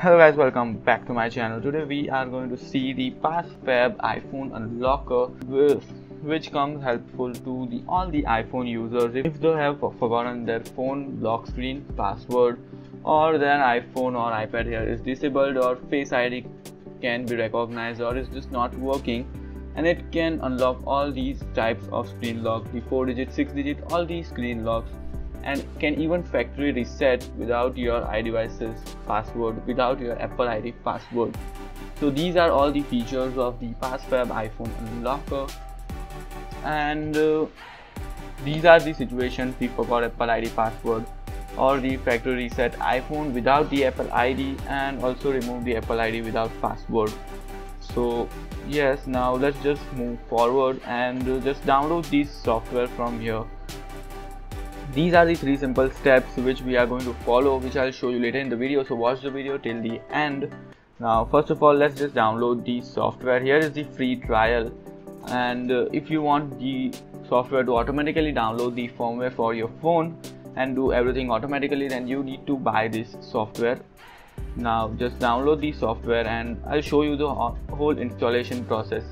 Hello guys, welcome back to my channel. Today we are going to see the PassFab iPhone Unlocker, which comes helpful to all the iPhone users if they have forgotten their phone lock screen password, or their iPhone or iPad here is disabled, or Face ID can be recognized or is just not working, and it can unlock all these types of screen locks, the 4-digit, 6-digit, all these screen locks, and can even factory reset without your iDevices password, without your Apple ID password. So these are all the features of the PassFab iPhone Unlocker, and these are the situations we forgot Apple ID password, or the factory reset iPhone without the Apple ID, and also remove the Apple ID without password. So yes, now let's just move forward and just download this software from here. These are the three simple steps which we are going to follow, which I'll show you later in the video, so watch the video till the end. Now first of all, let's just download the software. Here is the free trial, and if you want the software to automatically download the firmware for your phone and do everything automatically, then you need to buy this software. Now just download the software and I'll show you the whole installation process.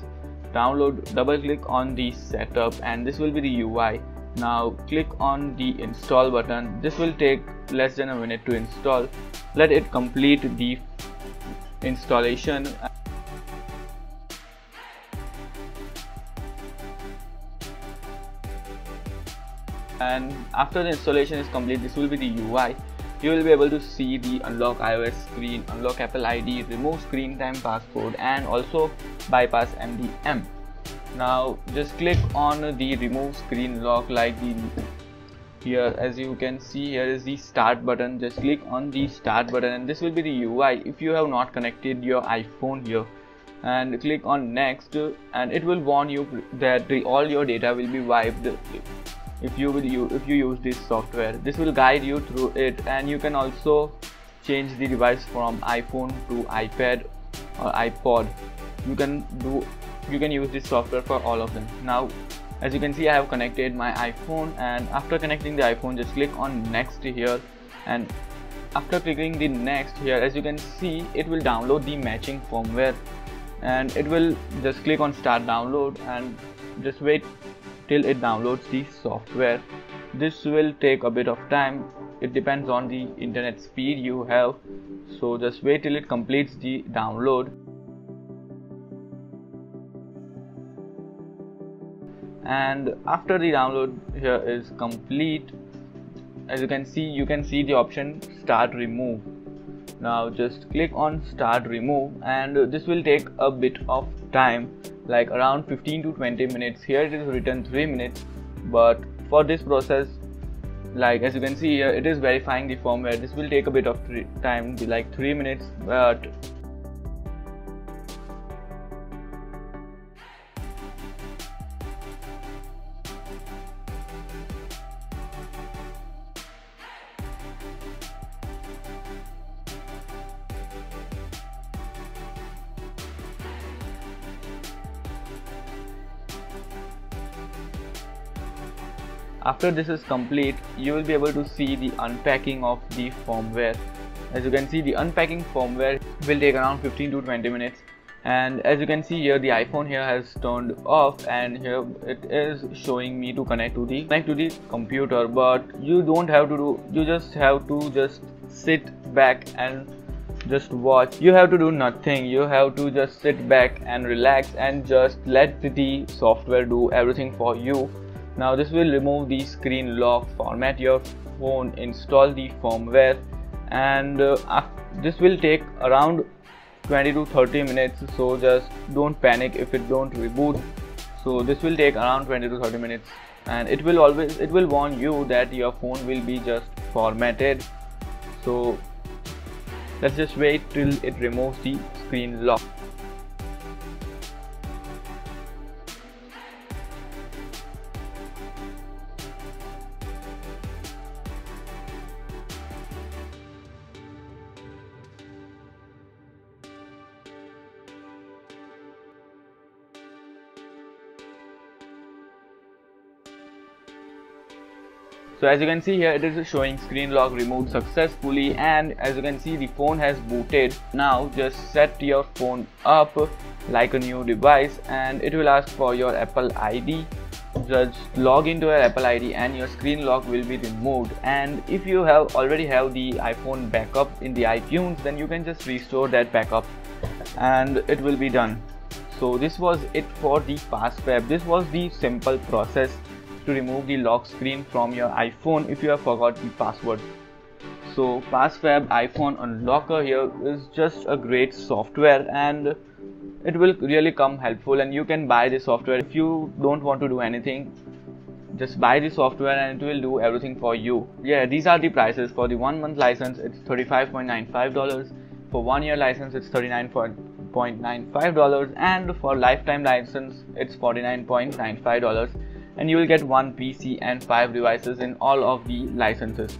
Download, double click on the setup, and this will be the UI. Now click on the install button. This will take less than a minute to install. Let it complete the installation. And after the installation is complete, this will be the UI. You will be able to see the unlock iOS screen, unlock Apple ID, remove screen time passcode, and also bypass MDM. Now just click on the remove screen lock, like here as you can see, here is the start button. Just click on the start button, and this will be the UI if you have not connected your iPhone here, and click on next, and it will warn you that all your data will be wiped if you use this software. This will guide you through it, and you can also change the device from iPhone to iPad or iPod. You can use this software for all of them. Now as you can see, I have connected my iPhone, and after connecting the iPhone, just click on next here, and after clicking the next here, as you can see, it will download the matching firmware, and it will just click on start download and just wait till it downloads the software. This will take a bit of time, it depends on the internet speed you have, so just wait till it completes the download. And after the download here is complete, as you can see, you can see the option start remove. Now just click on start remove, and this will take a bit of time, like around 15 to 20 minutes. Here it is written 3 minutes, but for this process, like as you can see here, it is verifying the firmware. This will take a bit of time, like 3 minutes, but after this is complete, you will be able to see the unpacking of the firmware. As you can see, the unpacking firmware will take around 15 to 20 minutes. And as you can see here, the iPhone here has turned off, and here it is showing me to connect to the computer. But you don't have to do, you just have to just sit back and just watch. You have to do nothing, you have to just sit back and relax and just let the software do everything for you. Now this will remove the screen lock, format your phone, install the firmware, and this will take around 20 to 30 minutes, so just don't panic if it don't reboot. So this will take around 20 to 30 minutes, and it will warn you that your phone will be just formatted. So let's just wait till it removes the screen lock. So as you can see here, it is showing screen lock removed successfully, and as you can see, the phone has booted. Now just set your phone up like a new device and it will ask for your Apple ID. Just log into your Apple ID and your screen lock will be removed. And if you already have the iPhone backup in the iTunes, then you can just restore that backup and it will be done. So this was it for the PassFab. This was the simple process to remove the lock screen from your iPhone if you have forgot the password. So PassFab iPhone Unlocker here is just a great software and it will really come helpful, and you can buy the software. If you don't want to do anything, just buy the software and it will do everything for you. Yeah, these are the prices. For the 1 month license it's $35.95, for 1 year license it's $39.95, and for lifetime license it's $49.95, and you will get 1 PC and 5 devices in all of the licenses.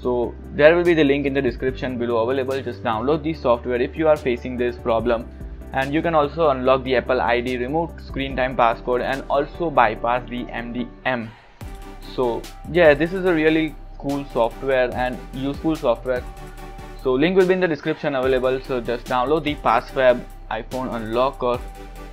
So there will be the link in the description below available. Just download the software if you are facing this problem, and you can also unlock the Apple ID, remove screen time passcode, and also bypass the MDM. So yeah, this is a really cool software and useful software. So link will be in the description available. So just download the PassFab iPhone Unlocker.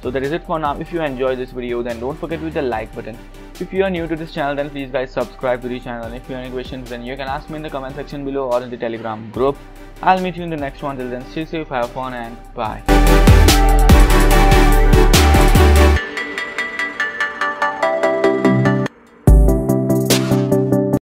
So that is it for now. If you enjoyed this video, then don't forget to hit the like button. If you are new to this channel, then please guys subscribe to the channel, and if you have any questions, then you can ask me in the comment section below or in the Telegram group. I'll meet you in the next one. Till then, stay safe, have fun, and bye.